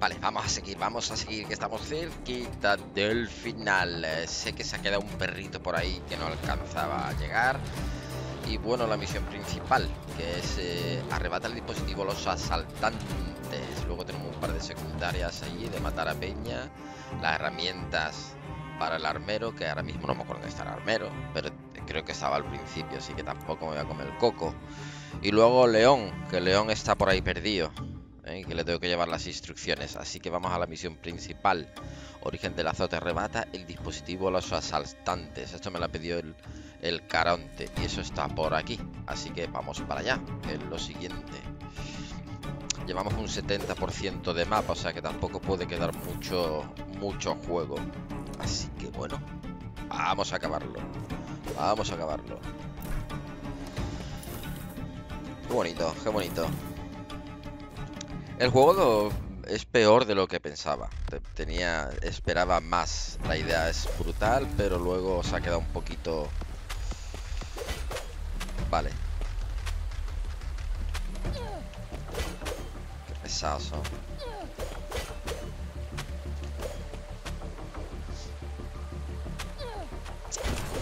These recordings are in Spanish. Vale, vamos a seguir, que estamos cerquita del final. Sé que se ha quedado un perrito por ahí que no alcanzaba a llegar. Y bueno, la misión principal, que es arrebatar el dispositivo a los asaltantes. Luego tenemos un par de secundarias allí de matar a peña. Las herramientas para el armero, que ahora mismo no me acuerdo dónde está el armero, pero creo que estaba al principio, así que tampoco me voy a comer el coco. Y luego León, que León está por ahí perdido, que le tengo que llevar las instrucciones. Así que vamos a la misión principal. Origen del azote, arrebata el dispositivo a los asaltantes. Esto me la pidió el Caronte y eso está por aquí. Así que vamos para allá, que es lo siguiente. Llevamos un 70% de mapa, o sea que tampoco puede quedar mucho juego. Así que bueno, vamos a acabarlo. Vamos a acabarlo. Qué bonito, qué bonito. El juego es peor de lo que pensaba. Esperaba más. La idea es brutal, pero luego se ha quedado un poquito... Vale. Qué pesados son.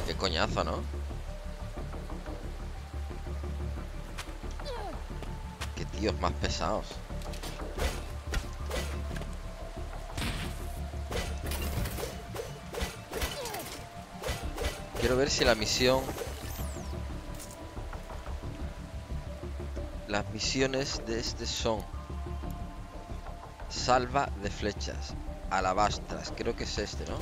Qué coñazo, ¿no? Qué tíos más pesados. Quiero ver si la misión... Las misiones de este son... Salva de flechas, alabastras, creo que es este, ¿no?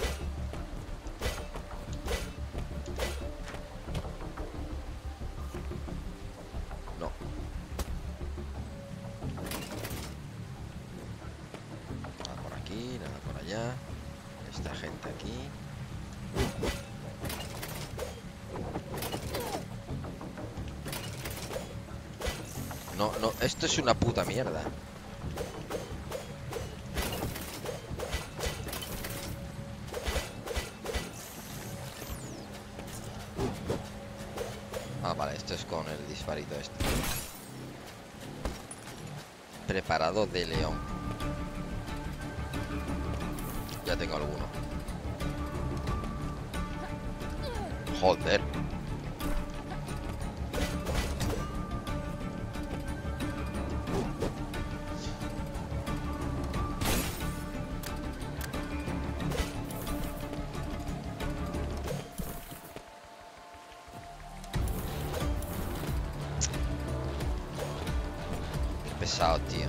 No. Nada por aquí, nada por allá. Esta gente aquí... No, no, esto es una puta mierda. Ah, vale, esto es con el disparito este. Preparado de León. Ya tengo alguno. Joder. Pesado, tío.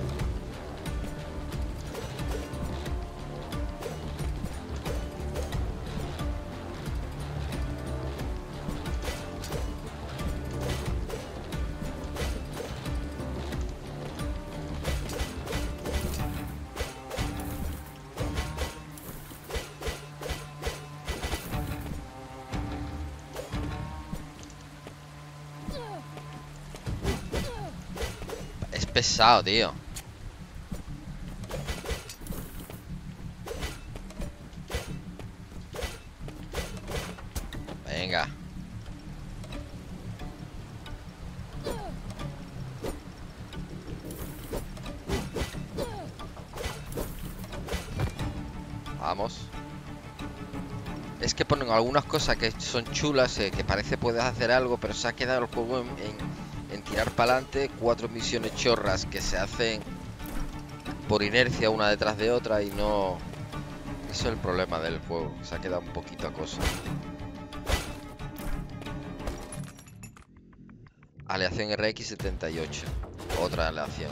Pesado, tío. Venga. Vamos. Es que ponen algunas cosas que son chulas, que parece puedes hacer algo, pero se ha quedado el juego en tirar para adelante. 4 misiones chorras que se hacen por inercia una detrás de otra y no... Eso es el problema del juego, se ha quedado un poquito acoso. Aleación RX78, otra aleación.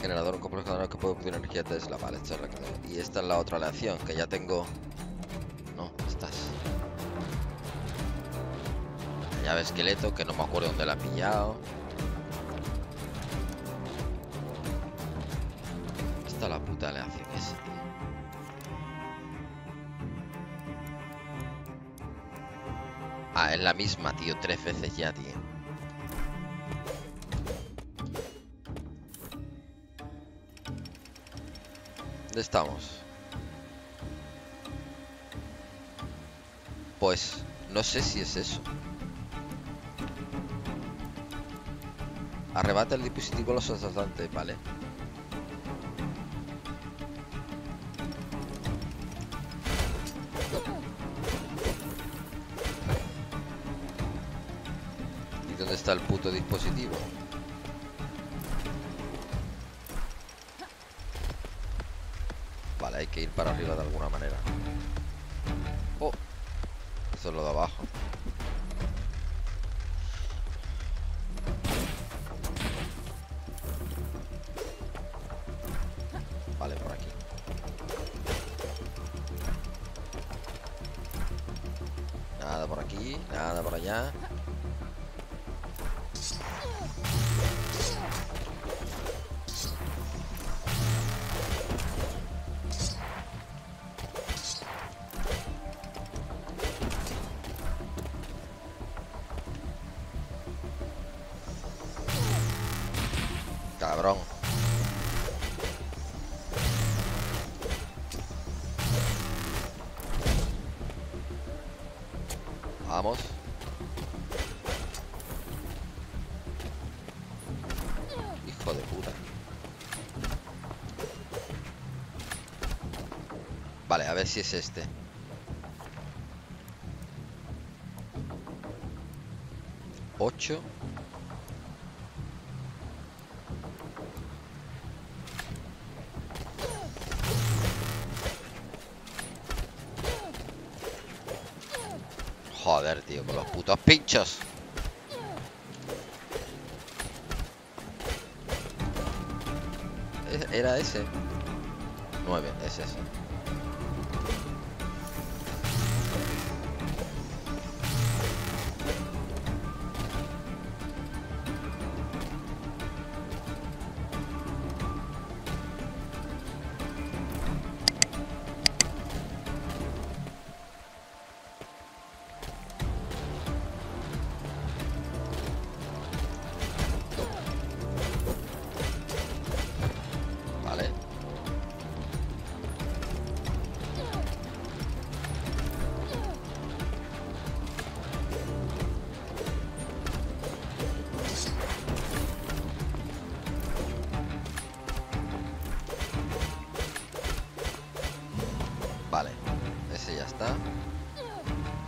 Generador, un complejo que puede obtener energía Tesla. Vale, esta es la que tengo. Y esta es la otra aleación que ya tengo. No, estas. La llave esqueleto, que no me acuerdo dónde la he pillado. Esta es la puta aleación esa. Ah, es la misma, tío. 3 veces ya, tío. ¿Dónde estamos? Pues no sé si es eso. Arrebata el dispositivo a los asaltantes, vale. ¿Y dónde está el puto dispositivo? Vale, hay que ir para arriba de alguna manera. Oh, eso es lo de abajo. Cabrón. Vamos. Hijo de puta. Vale, a ver si es este. Ocho. Joder, tío, con los putos pinchos. Era ese. 9, es ese. Vale, ese ya está.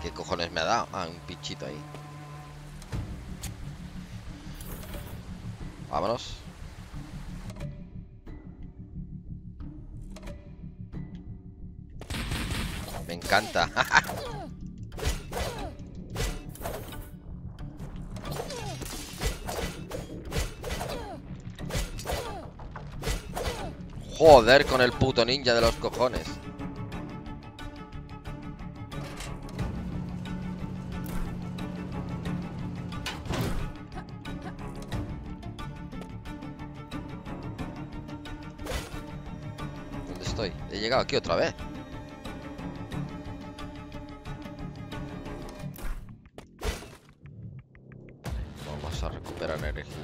¿Qué cojones me ha dado? Ah, un pinchito ahí. Vámonos. Me encanta. Joder, con el puto ninja de los cojones. He llegado aquí otra vez. Vamos a recuperar energía.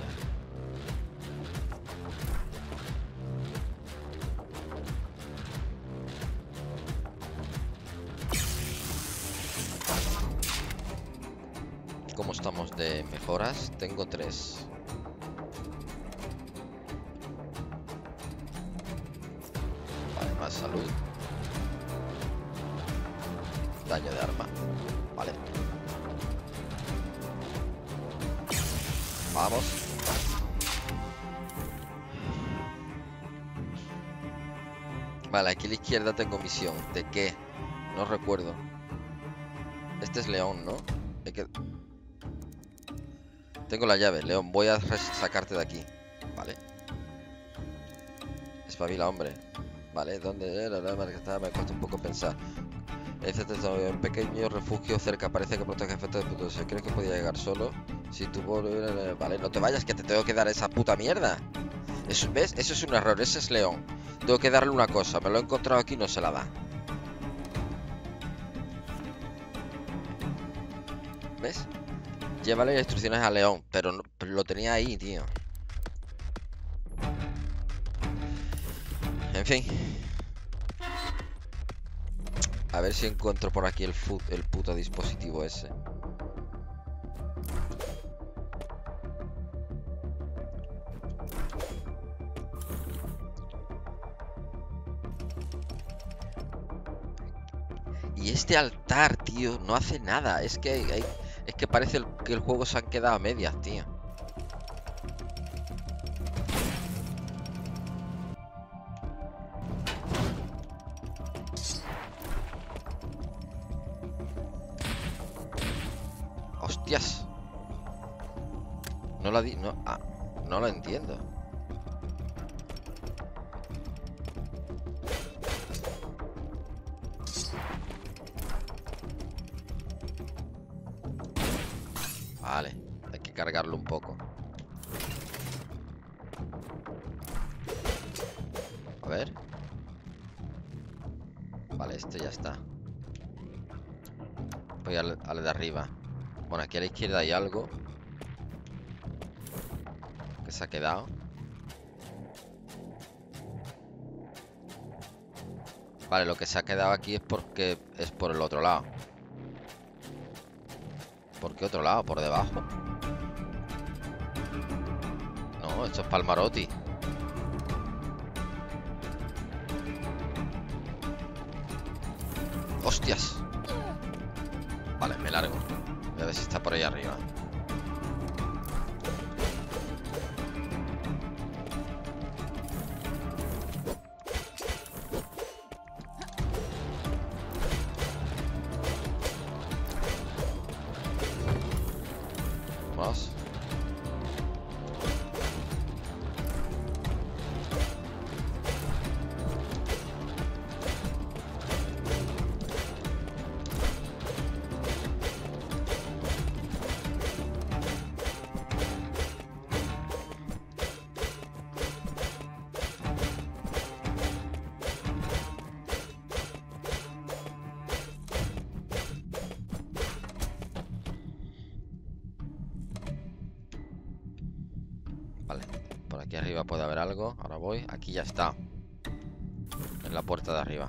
¿Cómo estamos de mejoras? Tengo 3. Salud. Daño de arma. Vale. Vamos. Vale, aquí a la izquierda tengo misión. ¿De qué? No recuerdo. Este es León, ¿no? Tengo la llave, León. Voy a sacarte de aquí. Vale. Espabila, hombre. Vale, ¿dónde era? La verdad que me cuesta un poco pensar. Este es un pequeño refugio cerca, parece que protege efectos de putos. ¿Crees que podía llegar solo? Si tu pobre... Vale, no te vayas, que te tengo que dar esa puta mierda. Eso, ¿ves? Eso es un error, ese es León. Tengo que darle una cosa, me lo he encontrado aquí y no se la da. ¿Ves? Llévale instrucciones a León, pero, no, pero lo tenía ahí, tío. En fin. A ver si encuentro por aquí el puto dispositivo ese. Y este altar, tío, no hace nada. Es que hay, es que parece que el juego se han quedado a medias, tío. Hostias. No la di... No, ah, no lo entiendo. Vale, hay que cargarlo un poco. A ver. Vale, esto ya está. Voy al de arriba. Bueno, aquí a la izquierda hay algo que se ha quedado. Vale, lo que se ha quedado aquí es porque es por el otro lado. ¿Por qué otro lado? ¿Por debajo? No, esto es Palmarotti. ¡Hostias! Vale, me largo. Voy a ver si está por ahí arriba. Aquí arriba puede haber algo. Ahora voy. Aquí ya está. En la puerta de arriba.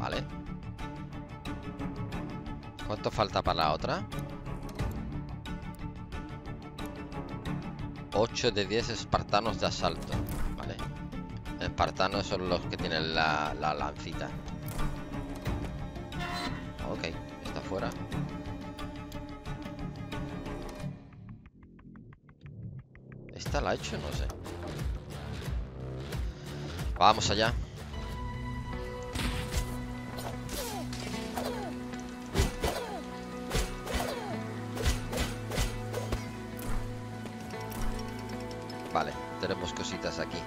Vale. ¿Cuánto falta para la otra? 8 de 10 espartanos de asalto. Vale. Espartanos son los que tienen la lancita. Ok, está fuera. ¿Esta la ha hecho? No sé. Vamos allá. Vale, tenemos cositas aquí.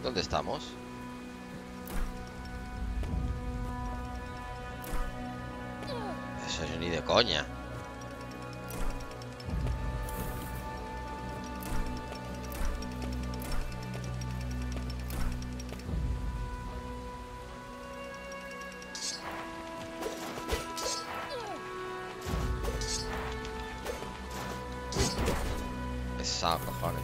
¿Dónde estamos? Eso es ni de coña. Esa, cojones.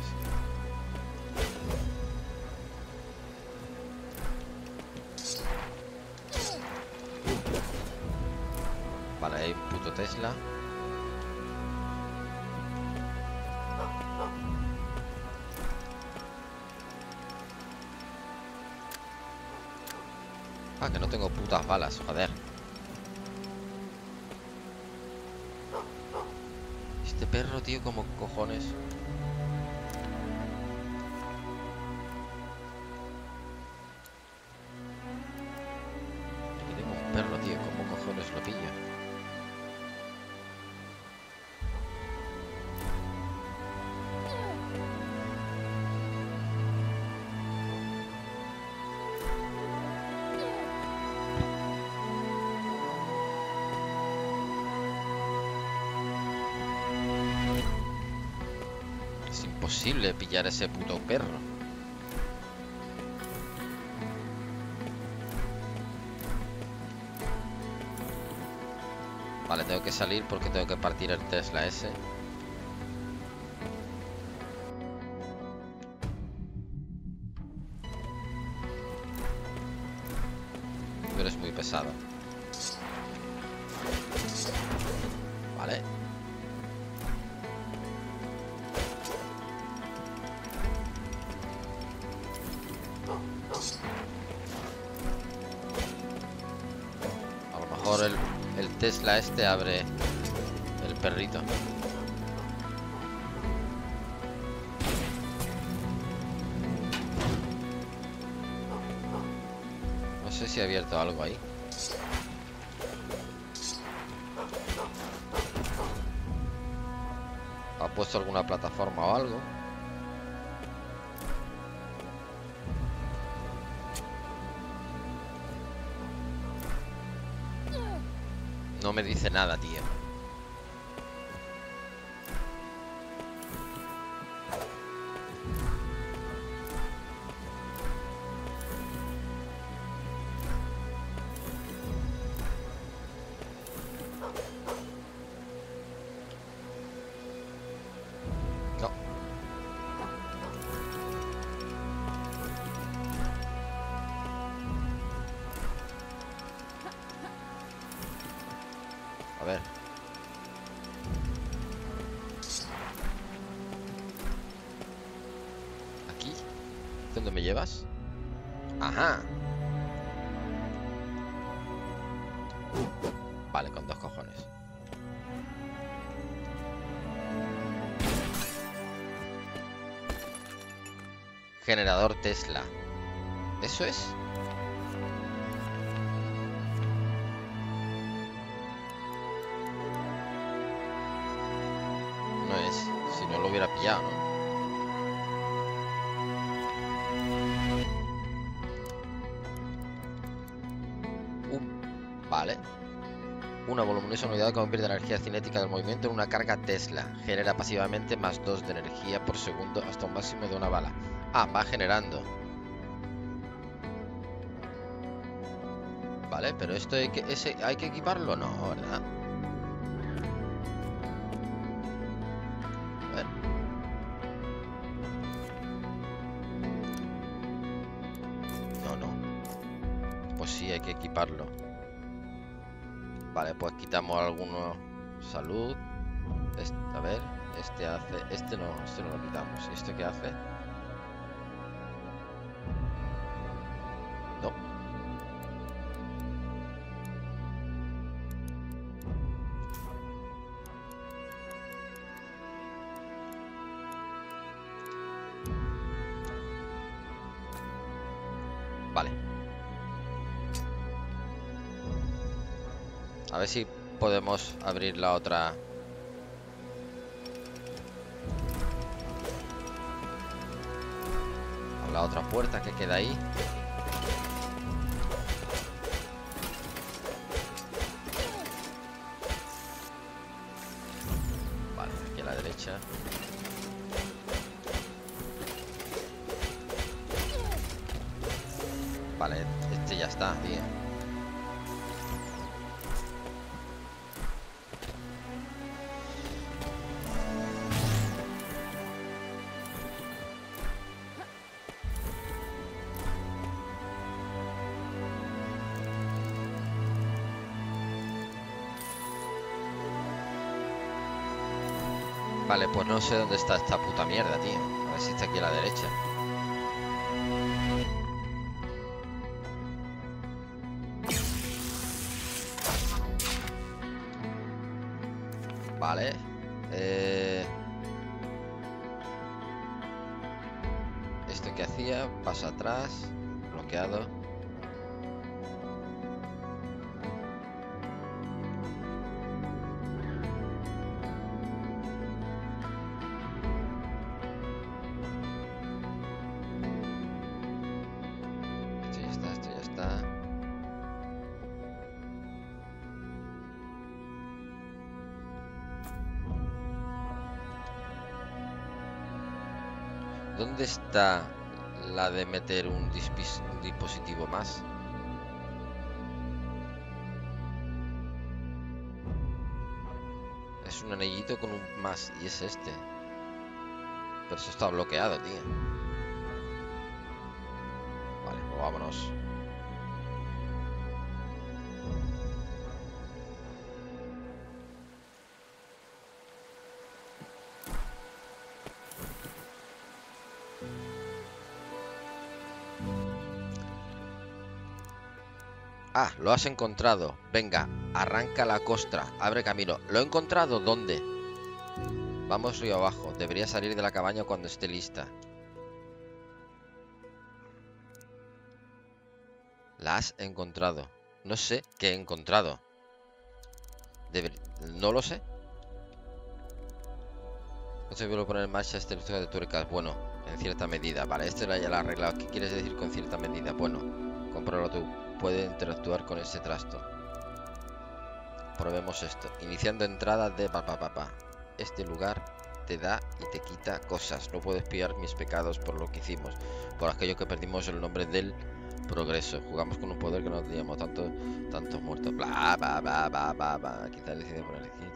Vale, hay un puto Tesla. Ah, que no tengo putas balas, joder. Este perro, tío, como cojones. Aquí tengo un perro, tío, como cojones lo pillo. posible pillar a ese puto perro. Vale, tengo que salir porque tengo que partir el Tesla ese. Pero es muy pesado. Vale. A lo mejor el Tesla este abre el perrito. No sé si ha abierto algo ahí. ¿Ha puesto alguna plataforma o algo? No me dice nada, tío. No. A ver. ¿Aquí? ¿Dónde me llevas? Ajá. Vale, con dos cojones. Generador Tesla. ¿Eso es? No es, si no lo hubiera pillado, ¿no? Vale. Una voluminosa unidad convierte la energía cinética del movimiento en una carga Tesla. Genera pasivamente más 2 de energía por segundo hasta un máximo de una bala. Ah, va generando. Vale, pero esto hay que equiparlo, no, ¿verdad? A ver. No, no. Pues sí, hay que equiparlo. Vale, pues quitamos algunos. Salud. Este, a ver, este hace. Este no lo quitamos. ¿Y este qué hace? Vale. A ver si podemos abrir la otra. La otra puerta que queda ahí. Vale, aquí a la derecha. Vale, este ya está, bien. Vale, pues no sé dónde está esta puta mierda, tío. A ver si está aquí a la derecha. Vale. Esto que hacía, paso atrás, bloqueado. ¿Dónde está la de meter un dispositivo más? Es un anillito con un más y es este. Pero eso está bloqueado, tío. Vale, pues vámonos. Ah, lo has encontrado. Venga, arranca la costra. Abre camino. ¿Lo he encontrado? ¿Dónde? Vamos río abajo. Debería salir de la cabaña cuando esté lista. La has encontrado. No sé qué he encontrado. No lo sé. No se puede poner en marcha este lugar de tuercas. Bueno, en cierta medida. Vale, esto ya lo he arreglado. ¿Qué quieres decir con cierta medida? Bueno, cómpralo tú. Puede interactuar con este trasto. Probemos esto. Iniciando entrada de papá. Este lugar te da y te quita cosas. No puedes pillar mis pecados por lo que hicimos, por aquello que perdimos el nombre del progreso. Jugamos con un poder que no teníamos, tantos muertos. Bla bla bla bla bla. Quitar el CD por el CD.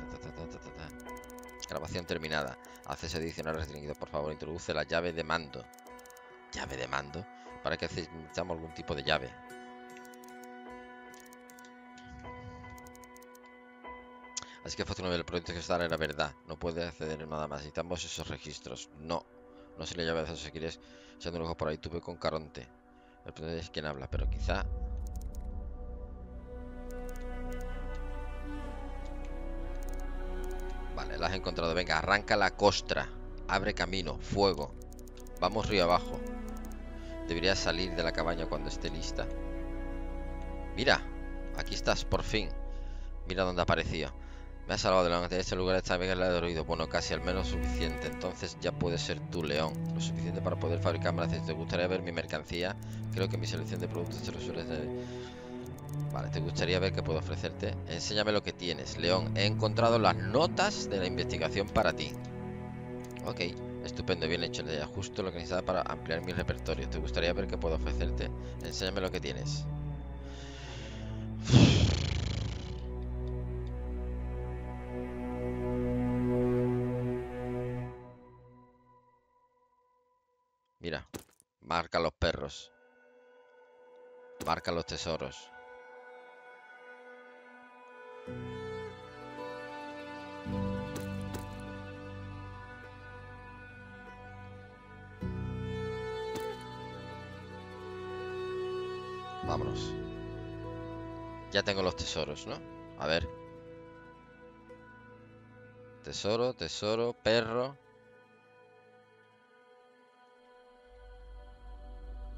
Grabación terminada. Acceso adicional restringido. Por favor, introduce la llave de mando. ¿Llave de mando? Para que necesitamos algún tipo de llave. Así que fue el proyecto que estaba, era verdad. No puede acceder nada más. Necesitamos esos registros. No. No se le llama a eso si quieres. Echando un ojo por ahí. Tuve con Caronte. El problema es quién habla, pero quizá. Vale, la has encontrado. Venga, arranca la costra. Abre camino. Fuego. Vamos río abajo. Debería salir de la cabaña cuando esté lista. Mira. Aquí estás, por fin. Mira dónde aparecía. Me has salvado de la noche. Este lugar está bien al lado del oído. Bueno, casi al menos suficiente. Entonces ya puedes ser tú, León. Lo suficiente para poder fabricar más. ¿Te gustaría ver mi mercancía? Creo que mi selección de productos se resuelve. Vale, ¿te gustaría ver qué puedo ofrecerte? Enséñame lo que tienes, León. He encontrado las notas de la investigación para ti. Ok, estupendo, bien hecho. Ya justo lo que necesitaba para ampliar mi repertorio. ¿Te gustaría ver qué puedo ofrecerte? Enséñame lo que tienes. Mira, marca los perros, marca los tesoros. Vámonos. Ya tengo los tesoros, ¿no? A ver. Tesoro, tesoro, perro.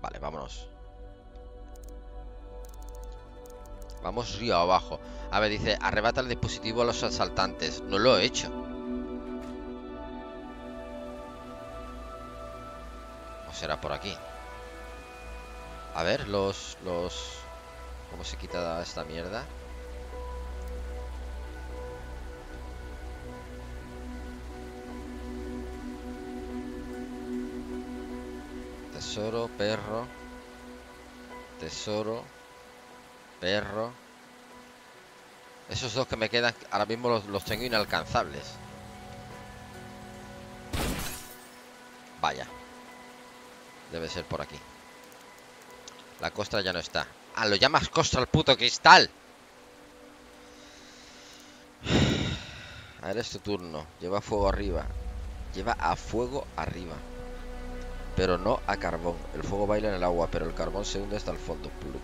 Vale, vámonos. Vamos río abajo. A ver, dice, arrebata el dispositivo a los asaltantes. No lo he hecho. ¿O será por aquí? A ver, ¿Cómo se quita esta mierda? Tesoro, perro. Tesoro. Perro. Esos dos que me quedan, ahora mismo los tengo inalcanzables. Vaya. Debe ser por aquí. La costra ya no está. Ah, lo llamas costra al puto cristal. Ahora es tu turno. Lleva fuego arriba. Lleva a fuego arriba. Pero no a carbón. El fuego baila en el agua, pero el carbón se hunde hasta el fondo. Pluk.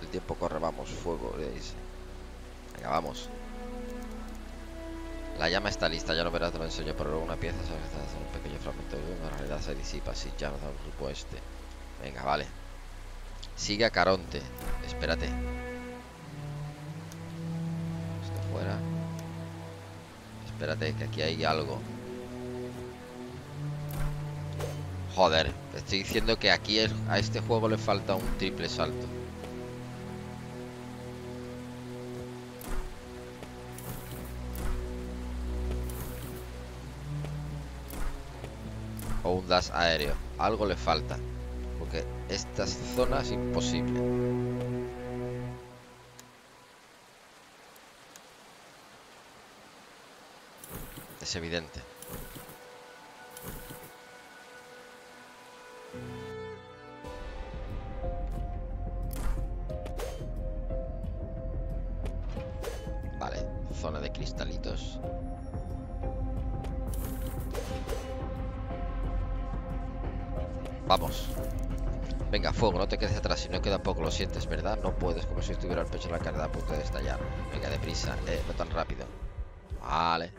El tiempo corre, vamos. Fuego, le dice. Venga, vamos. La llama está lista, ya lo verás, te lo enseño. Pero luego una pieza, ¿sabes? Un pequeño fragmento de una realidad se disipa. Si ya nos da un grupo este. Venga, vale. Sigue a Caronte. Espérate. Esto fuera. Espérate, que aquí hay algo. Joder, te estoy diciendo que aquí a este juego le falta un triple salto. O un dash aéreo. algo le falta, porque esta zona es imposible. Es evidente. Vale, zona de cristalitos. Vamos. Venga, fuego, no te quedes atrás, si no queda poco, lo sientes, ¿verdad? No puedes, como si estuviera el pecho en la carne a punto de estallar. Venga, deprisa, no tan rápido. Vale.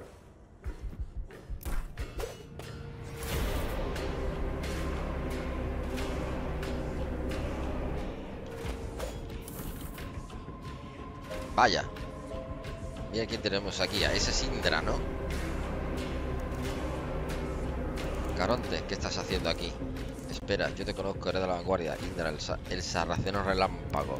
Vaya. Mira quién tenemos aquí, a ese es Indra, ¿no? Caronte, ¿qué estás haciendo aquí? Espera, yo te conozco, eres de la vanguardia. Indra, el sarraceno relámpago.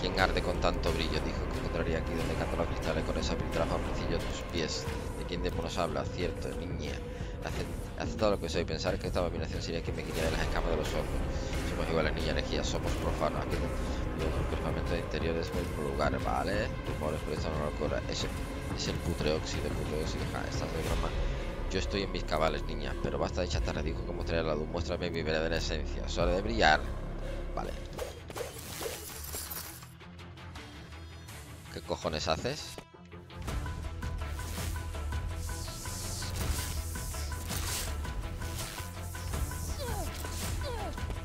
¿Quién arde con tanto brillo? Dijo que encontraría aquí donde cantan los cristales con esa piltrafa al principio de tus pies. ¿De quién de nos habla? Cierto, niña. He aceptado lo que soy, pensar que esta abominación sería que me quitaría de las escamas de los ojos. Somos iguales, niña energía, somos profanos. Aquí el campamento de interiores por otro lugar, ¿vale? Rumores por esta locura. Es el putreóxido, ja, estás de broma. Yo estoy en mis cabales, niña, pero basta de chatarra, dijo como traer la luz, muéstrame mi verdadera esencia, es hora de brillar. Vale. ¿Qué cojones haces?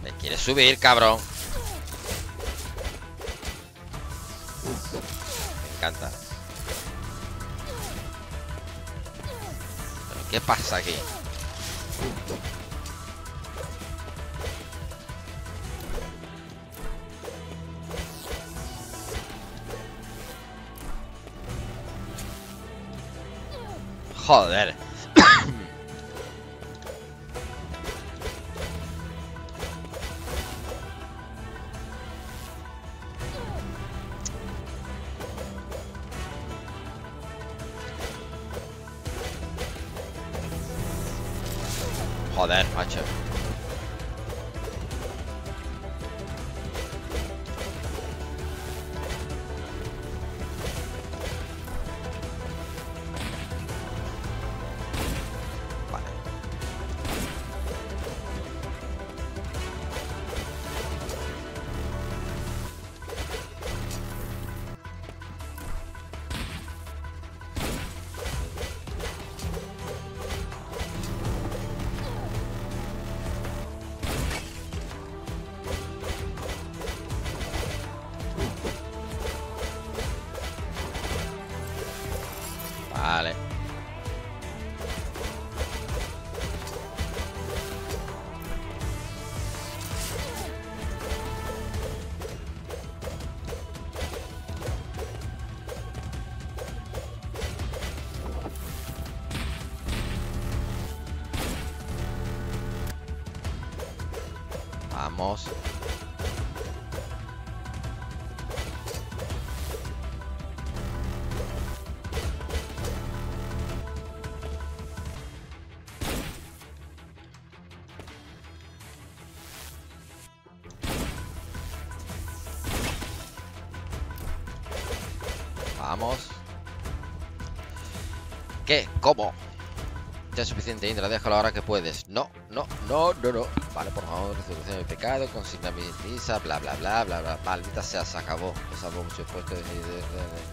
¿Me quieres subir, cabrón? Me encanta. ¿Qué pasa aquí? Joder. Joder, macho. Vale. Vale. Vamos. Vamos. ¿Qué? ¿Cómo? Ya es suficiente, Indra, déjalo ahora que puedes. No, no, no, no, no. Vale, por favor, resolución de mi pecado, consigna mi misa, bla, bla, bla, bla, bla. Maldita sea, se acabó. Esa bomba se ha puesto de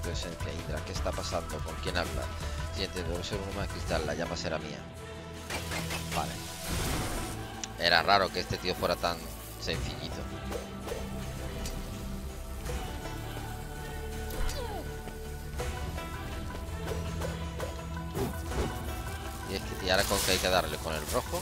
tu esencia, Indra. ¿Qué está pasando? ¿Con quién habla? Siguiente, debo ser uno más cristal, la llama será mía. Vale. Era raro que este tío fuera tan sencillito. Y ahora con que hay que darle con el rojo.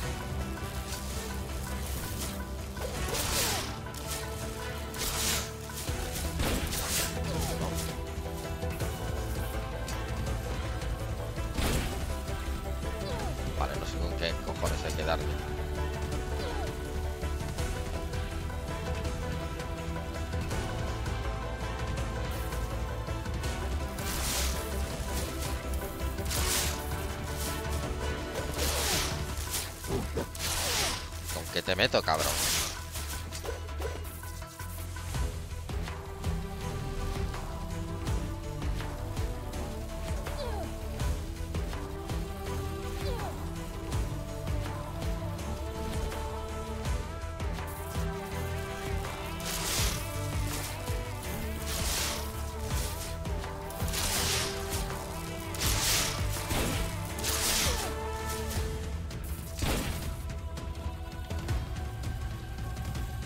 Vale, no sé con qué cojones hay que darle. que te meto, cabrón.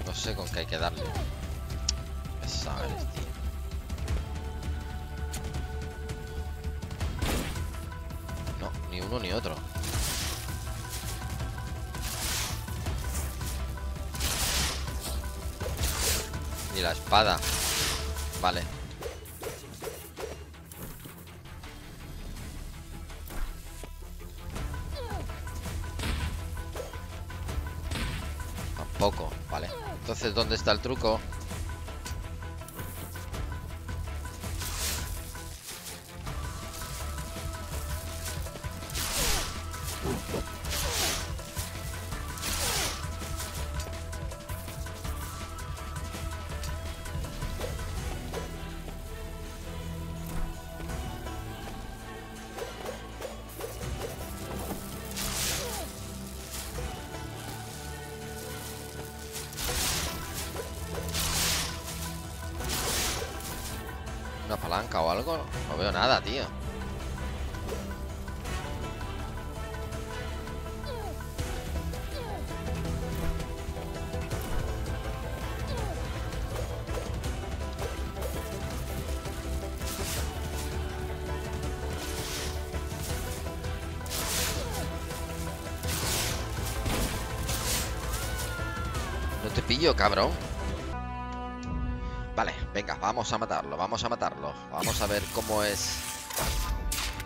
No sé con qué hay que darle. ¿Qué sabes, tío? No, ni uno ni otro. Ni la espada. Vale. Tampoco, vale. Entonces, ¿dónde está el truco? ¿Una palanca o algo? No veo nada, tío. No te pillo, cabrón. Vale, venga, vamos a matarlo, vamos a matarlo. Vamos a ver cómo es.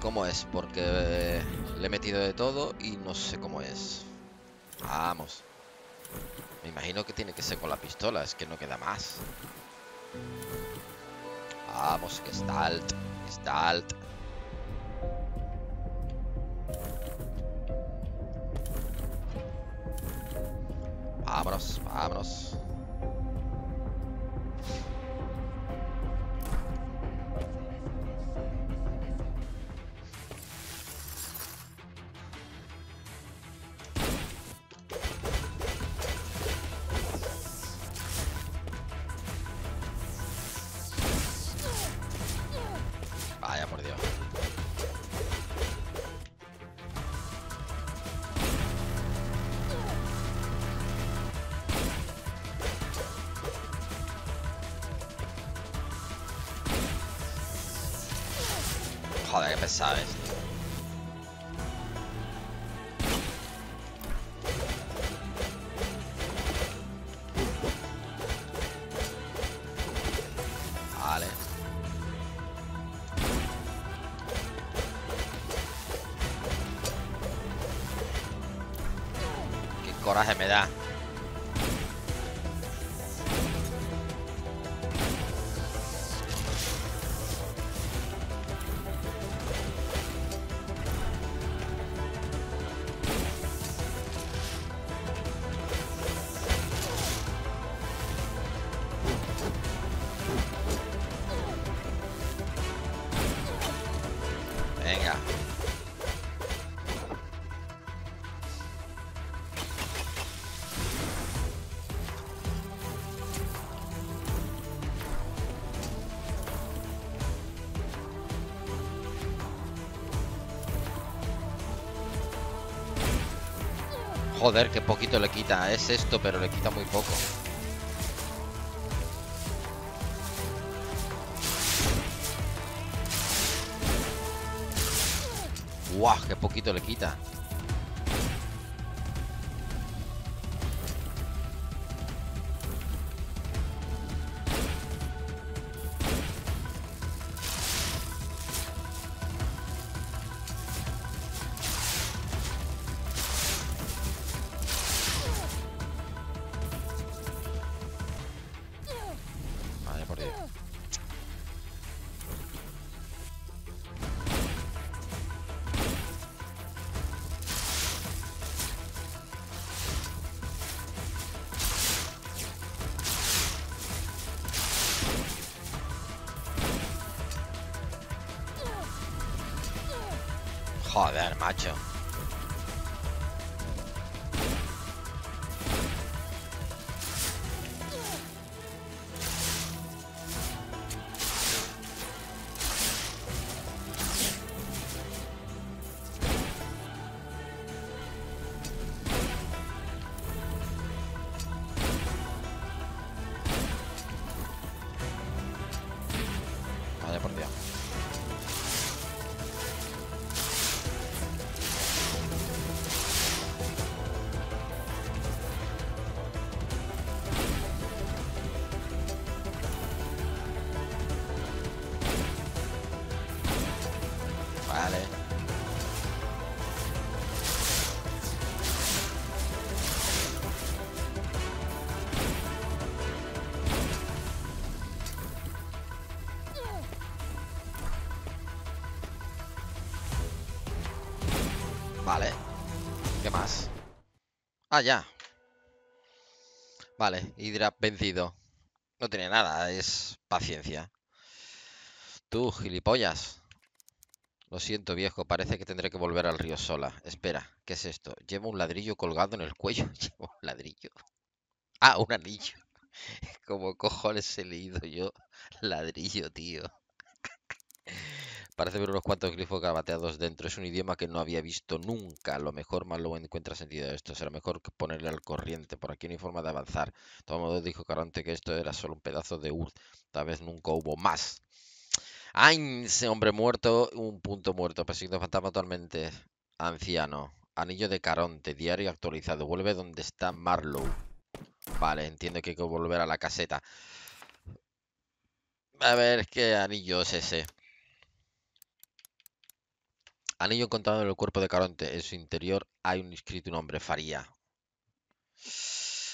Cómo es, porque le he metido de todo y no sé cómo es. Vamos. Me imagino que tiene que ser con la pistola, es que no queda más. Vamos, que está alto, está alto. Vámonos, vámonos. Joder, qué pesado es. Vale. Qué coraje me da. Venga. Joder, qué poquito le quita. Es esto, pero le quita muy poco. ¡Guau! ¡Qué poquito le quita! Vale, por Dios. Joder, macho. Vale. ¿Qué más? Ah, ya. Vale, Indra vencido. No tenía nada, es paciencia. Tú, gilipollas. Lo siento, viejo, parece que tendré que volver al río sola. Espera, ¿qué es esto? Llevo un ladrillo colgado en el cuello. Llevo un ladrillo. Ah, un anillo. Como cojones he leído yo ladrillo, tío. Parece ver unos cuantos glifos garabateados dentro. Es un idioma que no había visto nunca. A lo mejor Marlowe encuentra sentido a esto. Será mejor que ponerle al corriente. Por aquí no hay forma de avanzar. De todos modos, dijo Caronte que esto era solo un pedazo de Ur. Tal vez nunca hubo más. ¡Ay! Ese hombre muerto. Un punto muerto. Perseguido fantasma totalmente anciano. Anillo de Caronte. Diario actualizado. Vuelve donde está Marlowe. Vale, entiendo que hay que volver a la caseta. A ver qué anillo es ese. Anillo encontrado en el cuerpo de Caronte. En su interior hay inscrito un nombre, Faría.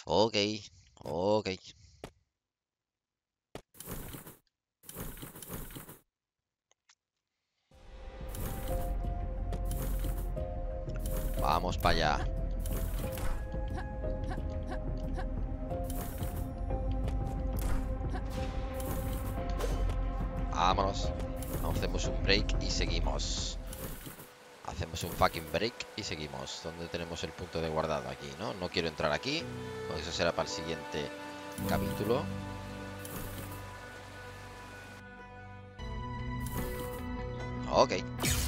Ok, ok. Vamos para allá. Vámonos. Hacemos un break y seguimos. Hacemos un fucking break y seguimos. ¿Dónde tenemos el punto de guardado? Aquí, ¿no? No quiero entrar aquí. Pues eso será para el siguiente capítulo. Ok.